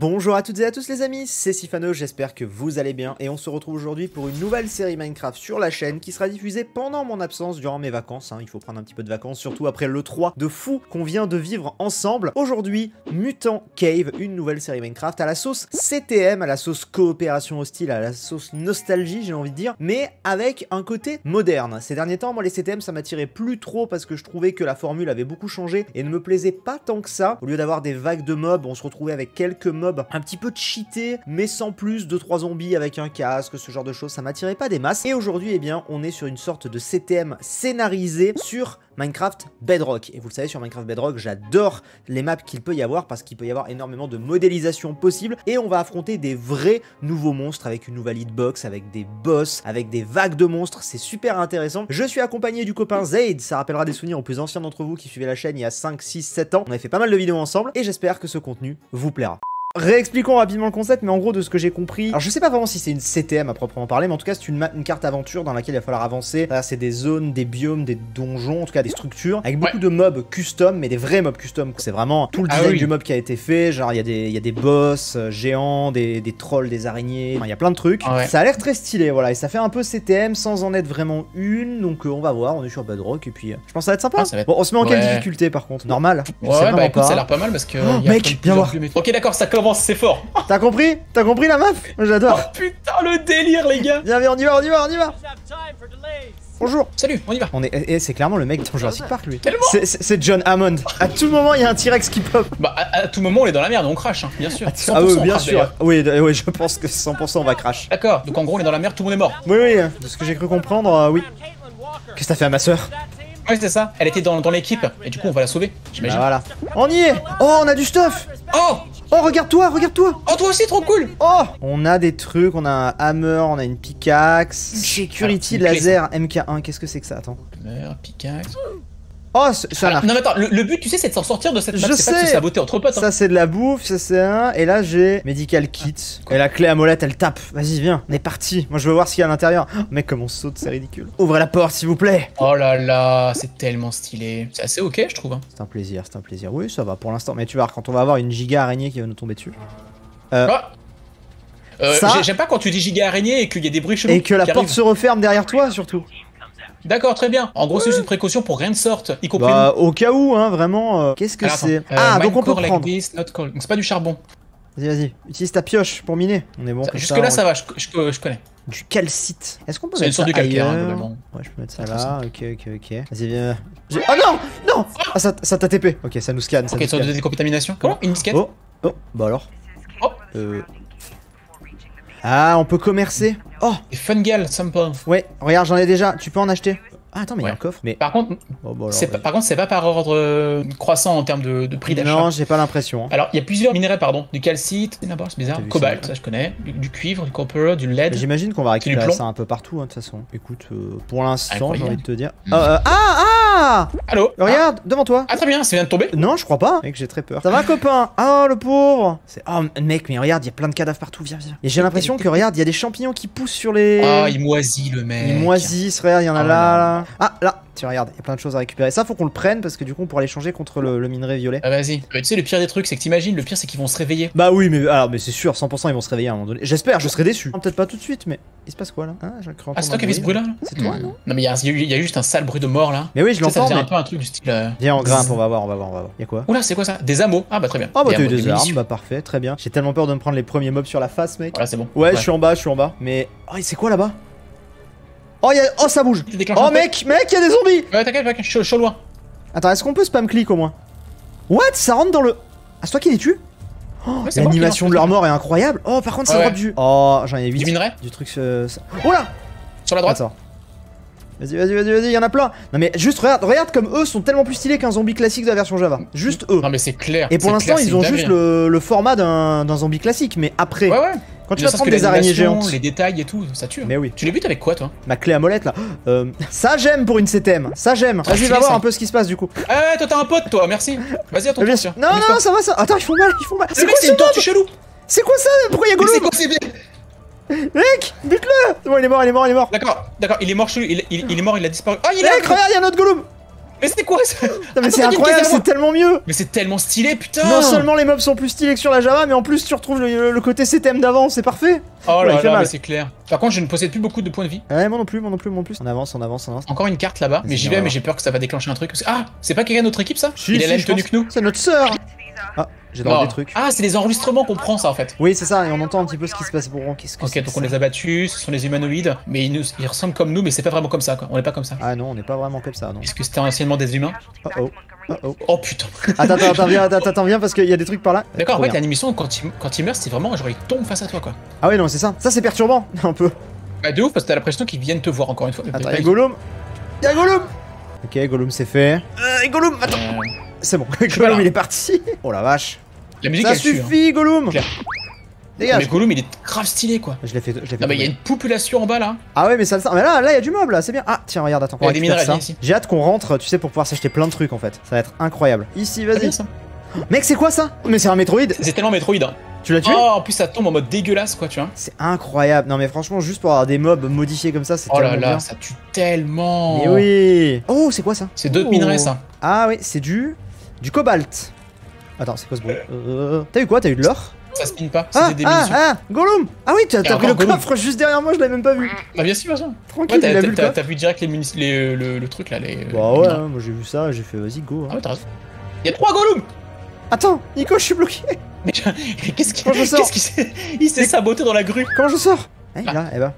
Bonjour à toutes et à tous les amis, c'est Siphano, j'espère que vous allez bien et on se retrouve aujourd'hui pour une nouvelle série Minecraft sur la chaîne qui sera diffusée pendant mon absence durant mes vacances, hein. Il faut prendre un petit peu de vacances, surtout après l'E3 de fou qu'on vient de vivre ensemble. Aujourd'hui, Mutant Cave, une nouvelle série Minecraft à la sauce CTM, à la sauce coopération hostile, à la sauce nostalgie j'ai envie de dire, mais avec un côté moderne. Ces derniers temps, moi les CTM ça m'attirait plus trop parce que je trouvais que la formule avait beaucoup changé et ne me plaisait pas tant que ça. Au lieu d'avoir des vagues de mobs, on se retrouvait avec quelques mobs un petit peu cheatés, mais sans plus, 2-3 zombies avec un casque, ce genre de choses, ça m'attirait pas des masses. Et aujourd'hui, eh bien, on est sur une sorte de CTM scénarisé sur Minecraft Bedrock. Et vous le savez, sur Minecraft Bedrock, j'adore les maps qu'il peut y avoir parce qu'il peut y avoir énormément de modélisation possible et on va affronter des vrais nouveaux monstres avec une nouvelle hitbox, avec des boss, avec des vagues de monstres, c'est super intéressant. Je suis accompagné du copain Zaid, ça rappellera des souvenirs aux plus anciens d'entre vous qui suivaient la chaîne il y a 5, 6, 7 ans. On avait fait pas mal de vidéos ensemble et j'espère que ce contenu vous plaira. Réexpliquons rapidement le concept, mais en gros de ce que j'ai compris, alors je sais pas vraiment si c'est une CTM à proprement parler, mais en tout cas c'est une carte aventure dans laquelle il va falloir avancer. Là c'est des zones, des biomes, des donjons, en tout cas des structures, avec beaucoup de mobs custom, mais des vrais mobs custom. C'est vraiment tout le design du mob qui a été fait, genre il y a des boss géants, des trolls, des araignées, enfin, il y a plein de trucs. Ça a l'air très stylé, voilà, et ça fait un peu CTM sans en être vraiment une, donc on va voir, on est sur Bedrock, et puis je pense que ça va être sympa. Bon, on se met en quelle difficulté par contre? Normal? Ouais, bah écoute, ça a l'air pas mal parce que... Oh, mec, viens voir. Ok, d'accord, ça commence. C'est fort. T'as compris? T'as compris la map? J'adore. Oh putain le délire les gars. Viens, on y va, on y va, on y va. Bonjour. Salut, on y va. Et c'est clairement le mec dans Jurassic Park lui. C'est John Hammond. À tout moment il y a un T-Rex qui pop. Bah à tout moment on est dans la merde, on crash hein, bien sûr. Ah oui bien sûr. Oui, oui je pense que 100% on va crash. D'accord, donc en gros on est dans la merde, tout le monde est mort. Oui oui, de ce que j'ai cru comprendre, oui. Qu'est-ce que t'as fait à ma soeur? Ouais c'était ça, elle était dans l'équipe et du coup on va la sauver, j'imagine. Voilà. On y est. Oh on a du stuff. Oh. Oh regarde-toi, regarde-toi. Oh toi aussi trop cool. Oh. On a des trucs, on a un hammer, on a une pickaxe. Security laser MK1, qu'est-ce que c'est que ça? Attends. Hammer, pickaxe. Oh ça marche. Non mais attends, le but tu sais c'est de s'en sortir de cette map, c'est pas de se saboter entre potes hein. Ça c'est de la bouffe, ça c'est un. Et là j'ai medical kit. Et la clé à molette elle tape. Vas-y viens, on est parti. Moi je veux voir ce qu'il y a à l'intérieur. Oh, mec comme on saute, c'est ridicule. Ouvrez la porte s'il vous plaît. Oh là là, c'est tellement stylé. C'est assez ok je trouve hein. C'est un plaisir, c'est un plaisir. Oui ça va pour l'instant. Mais tu vois quand on va avoir une giga araignée qui va nous tomber dessus. J'aime pas quand tu dis giga araignée et qu'il y a des bruits chelous. Et que la porte se referme derrière toi surtout. D'accord, très bien. En gros, c'est juste une précaution pour rien de sorte, y compris. Bah, au cas où, hein, vraiment. Qu'est-ce que c'est? Ah, donc on peut prendre. Donc c'est pas du charbon. Vas-y, vas-y. Utilise ta pioche pour miner. On est bon. Jusque-là, ça va. Je connais. Du calcite. Est-ce qu'on peut mettre ça? C'est une sorte de calcaire, globalement. Ouais, je peux mettre ça là. Ok, ok, ok. Vas-y, viens. Oh non, non. Ah, ça t'a TP. Ok, ça nous scanne. Ok, ça nous donne des contaminations. Comment? Une disquette. Oh, oh, bah alors. Oh. Ah, on peut commercer. Oh, fungal, sympa. Ouais, regarde, j'en ai déjà. Tu peux en acheter. Ah, attends, mais il y a un coffre. Mais par contre, c'est pas par ordre croissant en termes de prix d'achat. Non, j'ai pas l'impression. Hein. Alors, il y a plusieurs minéraux, pardon. Du calcite, c'est bizarre. Cobalt, ça je connais. Du cuivre, du copper, du lead. J'imagine qu'on va récupérer ça un peu partout, de toute façon. Écoute, pour l'instant, j'ai envie de te dire. Allô. Regarde, devant toi. Ah, très bien, ça vient de tomber. Non, je crois pas. Mec, j'ai très peur. Ça va, copain? Oh, le pauvre. Oh, mec, mais regarde, il y a plein de cadavres partout. Viens, viens. Et j'ai l'impression que, regarde, il y a des champignons qui poussent sur les. Ah, il moisit le mec. Il moisit, regarde, il y en a là. Ah, là. Tiens, regarde, il y a plein de choses à récupérer. Ça, faut qu'on le prenne parce que du coup, on pourra l'échanger contre le minerai violet. Ah, vas-y. Tu sais, le pire des trucs, c'est que t'imagines, le pire, c'est qu'ils vont se réveiller. Bah oui, mais alors, mais c'est sûr, 100%, ils vont se réveiller à un moment donné. J'espère, je serai déçu. Peut-être pas tout de suite, mais il se passe quoi là? Ah, c'est toi qui avais ce bruit là? C'est toi, non? Non, mais il y a juste un sale bruit de mort là. Mais oui, je l'entends. C'est un peu un truc du style. Viens, on grimpe, on va voir, on va voir, on va voir. Il y a quoi? Oula, c'est quoi ça? Des hameaux. Ah, bah très bien. Ah, bah t'as eu des armes, bah parfait, très bien. J'ai tellement peur de me prendre les premiers mobs sur la face, mec. Voilà, c'est bon. Ouais, je suis en bas, je suis en bas. Mais. Oh, c'est quoi là-bas? Oh, oh ça bouge. Oh mec, il y a des zombies. Ouais t'inquiète, je suis loin. Attends, est-ce qu'on peut spam click au moins? What? Ça rentre dans le... Ah c'est toi qui les tue? Oh, ouais, l'animation de leur mort est incroyable. Oh par contre ça drop du... Oh j'en ai 8. Du minerai? Du truc... Oh là. Sur la droite. Attends. Vas-y, vas-y, vas-y, vas-y, y'en a plein. Non mais juste regarde comme eux sont tellement plus stylés qu'un zombie classique de la version Java. Juste eux. Non mais c'est clair. Et pour l'instant ils ont juste le format d'un zombie classique, mais après... Ouais. Quand tu vas prendre des araignées géantes, les détails et tout, ça tue. Mais oui. Tu les butes avec quoi toi? Ma clé à molette là. Ça j'aime pour une CTM. Ça j'aime. Vas-y va voir un peu ce qui se passe du coup. Eh toi t'as un pote toi, merci. Vas-y à ton tour. Non non non ça va ça. Attends ils font mal, ils font mal. C'est quoi ce tortue chelou? C'est quoi ça? Pourquoi y'a Gollum? Mec, bute-le! Bon il est mort, il est mort, il est mort. D'accord, d'accord, il est mort chelou, il est mort, il a disparu. Ah il est là. Regarde y'a un autre Gollum. Mais c'est quoi ça? Mais c'est incroyable, c'est tellement mieux. Mais c'est tellement stylé, putain. Non seulement les mobs sont plus stylés que sur la Java, mais en plus tu retrouves le côté CTM d'avant, c'est parfait. Oh là là, mais c'est clair. Par contre, je ne possède plus beaucoup de points de vie. Ouais, moi non plus. On avance, on avance, on avance. Encore une carte là-bas, mais j'y vais, mais j'ai peur que ça va déclencher un truc. Ah, c'est pas quelqu'un de notre équipe ça? Il a la même tenue que nous. C'est notre sœur. Ah, j'ai droit des trucs. Ah, c'est les enregistrements qu'on prend ça en fait. Oui, c'est ça, et on entend un petit peu ce qui se passe pour eux. Ok, donc on les a battus, ce sont les humanoïdes, mais ils ressemblent comme nous, mais c'est pas vraiment comme ça quoi. On n'est pas comme ça. Ah non, on n'est pas vraiment comme ça. Est-ce que c'était anciennement des humains? Oh oh. Oh putain. Attends, viens parce qu'il y a des trucs par là. D'accord, en fait, l'animation quand il meurt, c'est vraiment genre il tombe face à toi quoi. Ah oui, non, c'est ça. Ça c'est perturbant un peu. Bah de ouf parce que t'as l'impression qu'ils viennent te voir encore une fois. Attends, y'a Gollum. Y'a Gollum. Ok, Gollum c'est fait. Gollum, attends. C'est bon, Gollum il est parti. Oh la vache. La musique, ça suffit, hein. Gollum. Dégage. Mais Gollum il est grave stylé quoi. Je l'ai fait. Ah bah il y a une population en bas là. Ah ouais mais ça le mais là il y a du meuble là, c'est bien. Ah tiens regarde, attends. Il y a des ça. J'ai hâte qu'on rentre, tu sais, pour pouvoir s'acheter plein de trucs en fait. Ça va être incroyable. Ici vas-y. Mec c'est quoi ça? Mais c'est un Metroid. C'est tellement Metroid. Hein. Tu l'as tué? Oh, en plus ça tombe en mode dégueulasse quoi, tu vois. C'est incroyable. Non mais franchement juste pour avoir des mobs modifiés comme ça, c'est tellement bien. Ça tue tellement. Mais oui. Oh c'est quoi ça? C'est d'autres minerais ça. Ah oui c'est du cobalt. Attends c'est quoi ce bruit? T'as eu quoi? T'as eu de l'or? Ça spin pas, c'est des munitions. Gollum! Ah oui, t'as pris le coffre juste derrière moi, je l'avais même pas vu. Bah bien sûr, bien sûr. Tranquille, t'as vu direct le truc là, les... Bah ouais, moi j'ai vu ça, j'ai fait vas-y, go. Ah ouais, t'as raison. Y'a 3 Gollum! Attends, Nico, je suis bloqué. Mais qu'est-ce qu'il... Il s'est saboté dans la grue. Comment je sors? Ah, il est là, eh ben.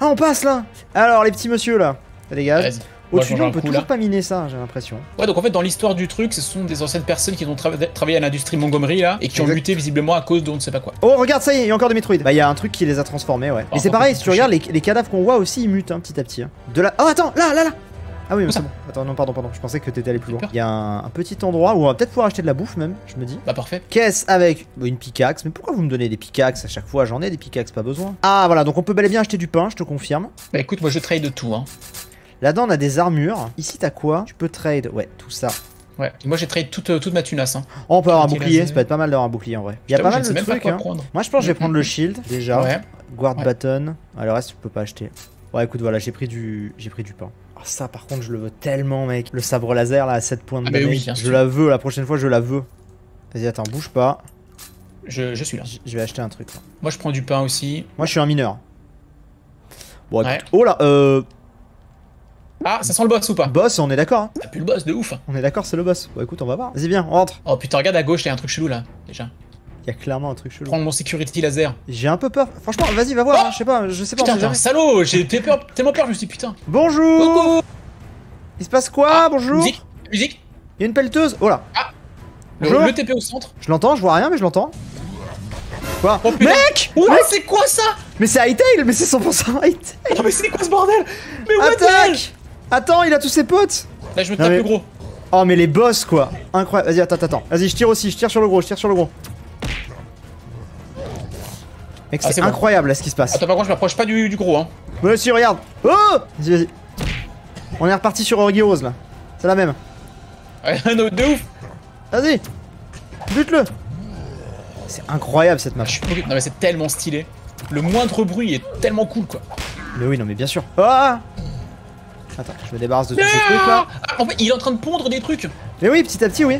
Ah, on passe là! Alors, les petits messieurs là, ça dégage. Au-dessus de là, on peut toujours pas miner ça, j'ai l'impression. Ouais, donc en fait, dans l'histoire du truc, ce sont des anciennes personnes qui ont travaillé à l'industrie Montgomery là et qui ont muté visiblement à cause de on ne sait pas quoi. Oh, regarde, ça y est, il y a encore des Metroid. Bah, il y a un truc qui les a transformés, ouais. Et c'est pareil, si tu regardes les cadavres qu'on voit aussi, ils mutent hein, petit à petit. Hein. De là. Oh, attends, là. Ah oui, mais c'est bon. Attends, non, pardon, je pensais que t'étais allé plus loin. Il y a un petit endroit où on va peut-être pouvoir acheter de la bouffe même, je me dis. Bah, parfait. Caisse avec une pickaxe. Mais pourquoi vous me donnez des pickaxes à chaque fois? J'en ai des pickaxes, pas besoin. Ah, voilà, donc on peut bel et bien acheter du pain, je te confirme. Bah, écoute, moi je trade de tout, hein. Là-dedans, on a des armures. Ici, t'as quoi? Tu peux trade. Ouais, tout ça. Ouais. Moi, j'ai trade toute ma tunasse. Hein. Oh, on peut avoir un bouclier. Ça peut être pas mal d'avoir un bouclier en vrai. Il y a pas mal de trucs. Hein. Moi, je pense que je vais prendre le shield déjà. Ouais. Guard button. Alors, le reste, tu peux pas acheter. Ouais, écoute, voilà, j'ai pris du pain. Ah, ça, par contre, je le veux tellement, mec. Le sabre laser là à 7 points de damage. Oui, je la veux. La prochaine fois, je la veux. Vas-y, attends, bouge pas. Je suis là. Je vais acheter un truc. Là. Moi, je prends du pain aussi. Moi, je suis un mineur. Bon, écoute. Ouais. Oh là. Ah, ça sent le boss ou pas? Boss, on est d'accord. Hein. Ça pue le boss de ouf. On est d'accord, c'est le boss. Bah écoute, on va voir. Vas-y, viens, on rentre. Oh putain, regarde à gauche, il y a un truc chelou là, déjà. Il y a clairement un truc chelou. Prendre mon security laser. J'ai un peu peur. Franchement, vas-y, va voir. Oh hein, je sais pas. Putain, t'es un salaud. J'ai tellement peur, je me suis dit putain. Bonjour. Coucou. Il se passe quoi? Bonjour. Musique. Il y a une pelleteuse. Oh là. Ah. Le TP au centre. Je l'entends, je vois rien, mais je l'entends. Quoi? Oh, mec! Ouais, c'est quoi ça? Mais c'est Hytale, mais c'est 100% Hytale. Non, mais c'est quoi ce bordel? Mais what the heck? Attends, il a tous ses potes. Là, je me tape le gros. Oh, mais les boss, quoi. Incroyable. Vas-y, attends. Vas-y, je tire aussi. Je tire sur le gros. Mec, c'est incroyable, là, ce qui se passe. Attends, par contre, je m'approche pas du gros, hein. Ouais, si, regarde. Oh! Vas-y. On est reparti sur Orgy Rose, là. C'est la même. Ouais, un autre de ouf. Vas-y. Bute-le. C'est incroyable, cette map. Je suis... Non, mais c'est tellement stylé. Le moindre bruit est tellement cool, quoi. Mais oui, non, mais bien sûr. Ah! Attends, je me débarrasse de tous ces trucs là. Ah, en fait, il est en train de pondre des trucs. Mais oui, petit à petit, oui.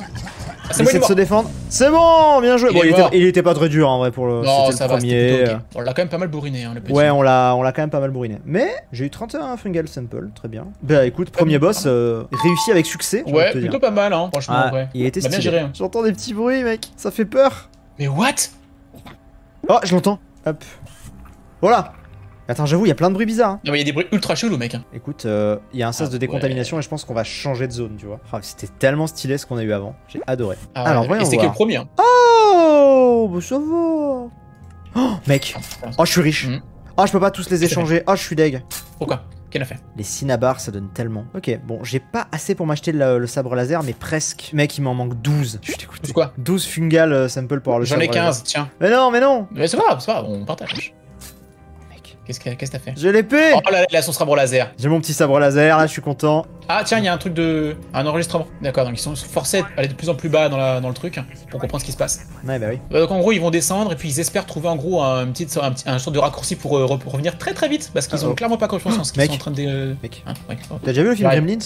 Ah, il essaie de se défendre. C'est bon, bien joué. Il était pas très dur en vrai pour le, non, ça le premier. Va, okay. On l'a quand même pas mal bourriné. Hein, le petit. Ouais, on l'a quand même pas mal bourriné. Mais j'ai eu 31 fungal sample, très bien. Bah écoute, premier boss réussi avec succès. Ouais, plutôt pas mal, hein, franchement. Ah, ouais. Il était stylé. Bien géré. Hein. J'entends des petits bruits, mec. Ça fait peur. Mais what? Oh, je l'entends. Hop. Voilà. Attends, j'avoue, il y a plein de bruits bizarres. Hein. Non, mais il y a des bruits ultra chelous, mec. Hein. Écoute, il y a un sas de décontamination et je pense qu'on va changer de zone, tu vois. Oh, c'était tellement stylé ce qu'on a eu avant. J'ai adoré. Ah, alors, voyons. Et c'était que le premier. Hein. Oh, bah ça va. Oh, mec. Oh, je suis riche. Oh, je peux pas tous les échanger. Oh, je suis deg. Pourquoi? Quelle affaire? Les cinabars, ça donne tellement. Ok, bon, j'ai pas assez pour m'acheter le sabre laser, mais presque. Mec, il m'en manque 12. Je suis dégoûté. 12 quoi? 12 fungal sample pour avoir le sabre laser. J'en ai 15, tiens. Mais non. Mais c'est pas grave, on partage. Qu'est-ce que t'as fait? J'ai l'épée! Oh là là, son sabre laser! J'ai mon petit sabre laser, là je suis content. Ah tiens, il y a un truc de... un enregistrement. D'accord, donc ils sont forcés d'aller de plus en plus bas dans, dans le truc pour comprendre ce qui se passe. Ouais, bah oui. Donc en gros, ils vont descendre et puis ils espèrent trouver en gros un sorte de raccourci pour revenir très très vite parce qu'ils ont clairement pas confiance en ce qu'ils sont en train de... Hein, ouais. T'as déjà vu le film Gremlins?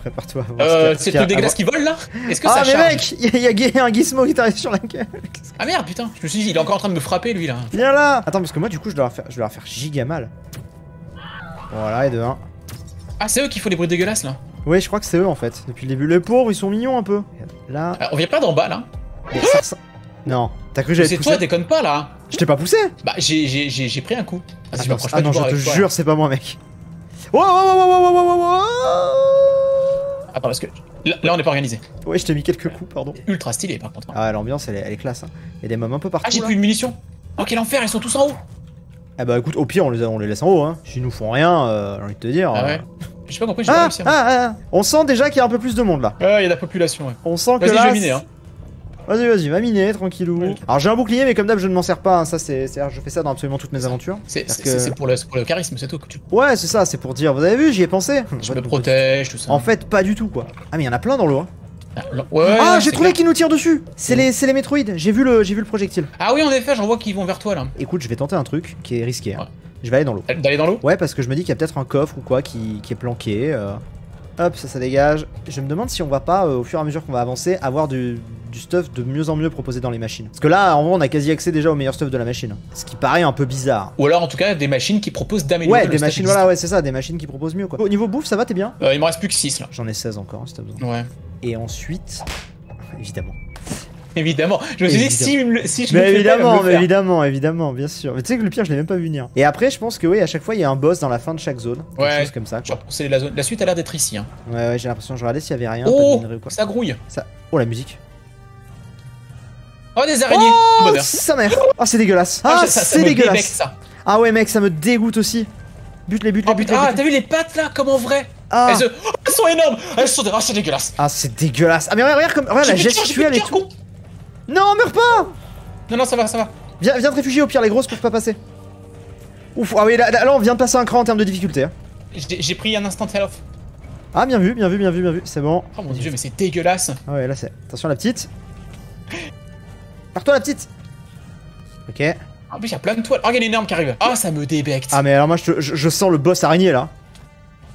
Prépare-toi. C'est le truc des glaces qui volent là? Est-ce que ça charge? Mais mec, il y a un Gizmo qui t'arrive sur la gueule. Ah merde, putain, je me suis dit, il est encore en train de me frapper lui là. Viens là. Attends, parce que moi du coup, je dois leur faire giga mal. Voilà, et de 1. Ah, c'est eux qui font des bruits dégueulasses là? Oui, je crois que c'est eux en fait, depuis le début. Les pauvres, ils sont mignons un peu. Là. On vient pas d'en bas là? Non, t'as cru que j'allais te pousser? C'est toi, déconne pas là! Je t'ai pas poussé? Bah, j'ai pris un coup. Ah, si je m'approche pas du bord avec toi. Ah non, je te jure, c'est pas moi, mec. Ah, parce que là, on n'est pas organisé. Ouais, je t'ai mis quelques coups, pardon. Ultra stylé par contre. Ah, l'ambiance elle est classe. Il y a des mômes un peu partout. Ah, j'ai plus de munitions! Oh, quel enfer, ils sont tous en haut! Ah bah écoute, au pire on les laisse en haut hein. S'ils nous font rien, j'ai envie de te dire. Ah ouais. J'ai pas compris, j'ai pas réussi. On sent déjà qu'il y a un peu plus de monde là. Il y a de la population ouais. On sent que là... Vas-y, je vais miner hein. Vas-y, va miner, tranquillou. Oui. Alors j'ai un bouclier mais comme d'hab je ne m'en sers pas, hein. Ça c'est... Je fais ça dans absolument toutes mes aventures. C'est que... pour le charisme, c'est tout. Ouais c'est ça, c'est pour dire, vous avez vu, j'y ai pensé. Je me protège, tout ça. En fait pas du tout quoi. Ah mais il y en a plein dans l'eau hein. Ouais, ah j'ai trouvé qu'ils nous tirent dessus. C'est les Metroid, j'ai vu le projectile. Ah oui en effet, j'en vois qu'ils vont vers toi là. Écoute, je vais tenter un truc qui est risqué hein. Ouais. Je vais aller dans l'eau. D'aller dans l'eau? Ouais parce que je me dis qu'il y a peut-être un coffre ou quoi qui est planqué. Hop, ça dégage. Je me demande si on va pas, au fur et à mesure qu'on va avancer, avoir du stuff de mieux en mieux proposé dans les machines. Parce que là, en vrai, on a quasi accès déjà au meilleur stuff de la machine. Ce qui paraît un peu bizarre. Ou alors, en tout cas, des machines qui proposent d'améliorer le stuff. Ouais, des machines, voilà, ouais, c'est ça, des machines qui proposent mieux, quoi. Au niveau bouffe, ça va, t'es bien? Il me reste plus que 6, là. J'en ai 16 encore, hein, si t'as besoin. Ouais. Et ensuite... Évidemment. Évidemment, je me suis dit que si je me évidemment, bien sûr. Mais tu sais que le pire, je l'ai même pas vu venir. Et après, je pense que oui, à chaque fois, il y a un boss dans la fin de chaque zone. Ouais. Chose comme ça. Quoi. Genre, la suite a l'air d'être ici. Hein. Ouais, j'ai l'impression. Je regardais s'il y avait rien. Oh, pas de ou quoi. Ça grouille. Ça... Oh, la musique. Oh, des araignées. Oh, bonheur. Sa mère. Oh, c'est dégueulasse. Ah, c'est dégueulasse. Débecte, ça. Ah ouais, mec, ça me dégoûte aussi. Bute-les. Ah, t'as vu les pattes là, comme en vrai? Ah. Elles sont énormes. Elles sont dégueulasses. Ah, c'est dégueulasse. Ah mais regarde la gestuelle et tout. Non, meurs pas! Non, ça va. Viens te réfugier, au pire, les grosses peuvent pas passer. Ouf, ah oui, là on vient de passer un cran en termes de difficulté. Hein. J'ai pris un instant health. Ah, bien vu, c'est bon. Oh mon dieu, mais c'est dégueulasse. Ah ouais, là c'est... Attention la petite. Pars-toi la petite. Ok. En plus, il y a plein de toiles. Oh, il y a une énorme qui arrive. Ah, oh, ça me débecte. Ah, mais alors moi, je sens le boss araignée, là.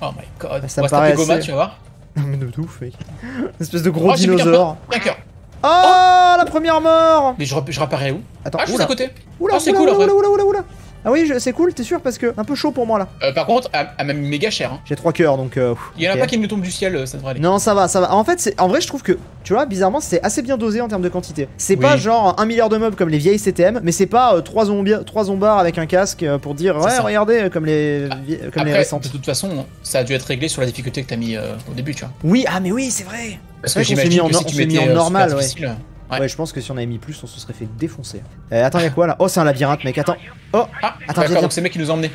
Oh my god. Bah, ça me paraît assez... Goma, tu vas voir. Non, mais de ouf, mec. Une espèce de gros dinosaure. Oh, la première mort! Mais je réapparais où? Attends, je suis à côté. Oula, c'est cool en vrai. Oula. Ah oui, c'est cool, t'es sûr? Parce que un peu chaud pour moi là. Par contre, elle m'a mis méga cher. Hein. J'ai 3 cœurs donc. Il y en a pas qui me tombent du ciel, ça devrait aller. Non, ça va. En fait, en vrai, je trouve que, tu vois, bizarrement, c'est assez bien dosé en termes de quantité. C'est pas genre 1 milliard de mobs comme les vieilles CTM, mais c'est pas 3 zombards avec un casque pour dire ouais, ça. Regardez comme les comme après, les récentes. De toute façon, ça a dû être réglé sur la difficulté que t'as mis au début, tu vois. Oui, ah mais oui, c'est vrai. Parce que j'imagine que si tu mettais en normal, ouais, je pense que si on avait mis plus, on se serait fait défoncer. Attends, y'a quoi là? Oh, c'est un labyrinthe, mec, attends. Oh, attends, d'accord, donc c'est le mec qui nous a emmenés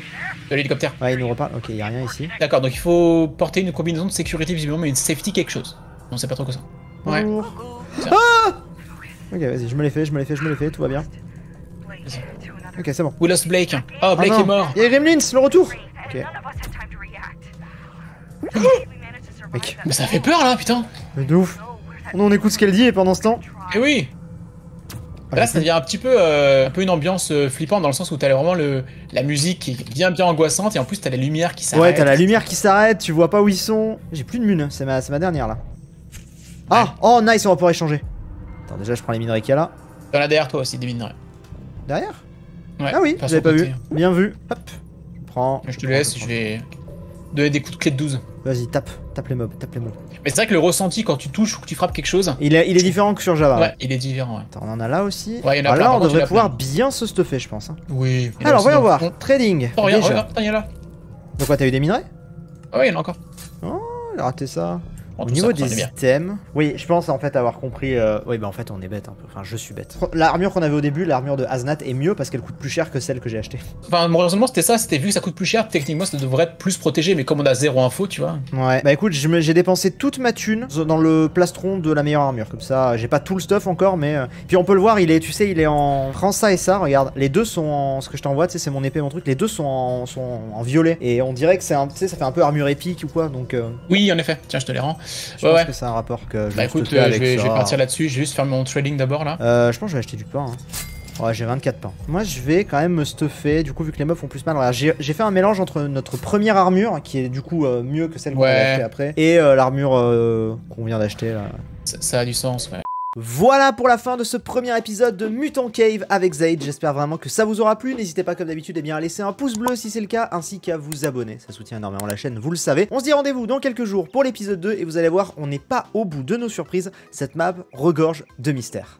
de l'hélicoptère. Ouais, il nous reparle, ok, y'a rien ici. D'accord, donc il faut porter une combinaison de sécurité, visiblement, mais une safety quelque chose. On sait pas trop quoi ça. Ouais. Ah! Ok, vas-y, je me l'ai fait, tout va bien. Ok, c'est bon. We lost Blake. Oh, Blake est mort. Y'a Gremlins, le retour. Ok. Mec. Mais ça fait peur là, putain. Mais de ouf. On écoute ce qu'elle dit et pendant ce temps. Eh oui. Là, ça devient un peu une ambiance flippante dans le sens où t'as vraiment la musique qui est bien angoissante et en plus t'as la lumière qui s'arrête. Ouais, t'as la lumière qui s'arrête, tu vois pas où ils sont. J'ai plus de mune, c'est ma dernière là. Ah ouais. Oh nice, on va pouvoir échanger. Attends, déjà je prends les minerais qu'il y a là. T'en as derrière toi aussi des minerais. Derrière? Ouais. Ah oui, j'avais pas vu. Bien vu. Hop. Prends. Je te laisse, je vais donner des coups de clé de 12. Vas-y, tape les mobs, tape les mobs. Mais c'est vrai que le ressenti quand tu touches ou que tu frappes quelque chose... Il est différent que sur Java. Ouais, il est différent, ouais. Attends, on en a là aussi. Ouais, il y en a plein, là, on devrait pouvoir bien se stuffer, je pense. Hein. Oui. Alors, voyons voir. Trading. Oh, regarde, il y en a là. Donc quoi, t'as eu des minerais? Ouais, il y en a encore. Oh, il a raté ça. Au niveau des items, oui, je pense en fait avoir compris. Oui, bah en fait on est bête un peu. Enfin, je suis bête. L'armure qu'on avait au début, l'armure de Hasnat est mieux parce qu'elle coûte plus cher que celle que j'ai achetée. Enfin, malheureusement, c'était ça. C'était vu que ça coûte plus cher. Techniquement, ça devrait être plus protégé, mais comme on a zéro info, tu vois. Ouais. Bah écoute, j'ai dépensé toute ma thune dans le plastron de la meilleure armure. Comme ça, j'ai pas tout le stuff encore, mais puis on peut le voir. Il est, tu sais, il est en. Prends ça et ça. Regarde, les deux sont en. Ce que je t'envoie, tu sais, c'est mon épée, mon truc. Les deux sont en violet et on dirait que c'est un, tu sais, ça fait un peu armure épique ou quoi. Donc. Oui, en effet. Tiens, je te les rends. Je pense que c'est un rapport que je je vais partir là-dessus, je vais juste faire mon trading d'abord là. Je pense que je vais acheter du pain. Hein. Ouais, j'ai 24 pains. Moi, je vais quand même me stuffer. Du coup, vu que les meufs font plus mal, j'ai fait un mélange entre notre première armure, qui est du coup mieux que celle qu'on a achetée après, et l'armure qu'on vient d'acheter là. Ça a du sens, ouais. Voilà pour la fin de ce premier épisode de Mutant Cave avec Zaid, j'espère vraiment que ça vous aura plu, n'hésitez pas comme d'habitude à laisser un pouce bleu si c'est le cas, ainsi qu'à vous abonner, ça soutient énormément la chaîne, vous le savez. On se dit rendez-vous dans quelques jours pour l'épisode 2 et vous allez voir, on n'est pas au bout de nos surprises, cette map regorge de mystères.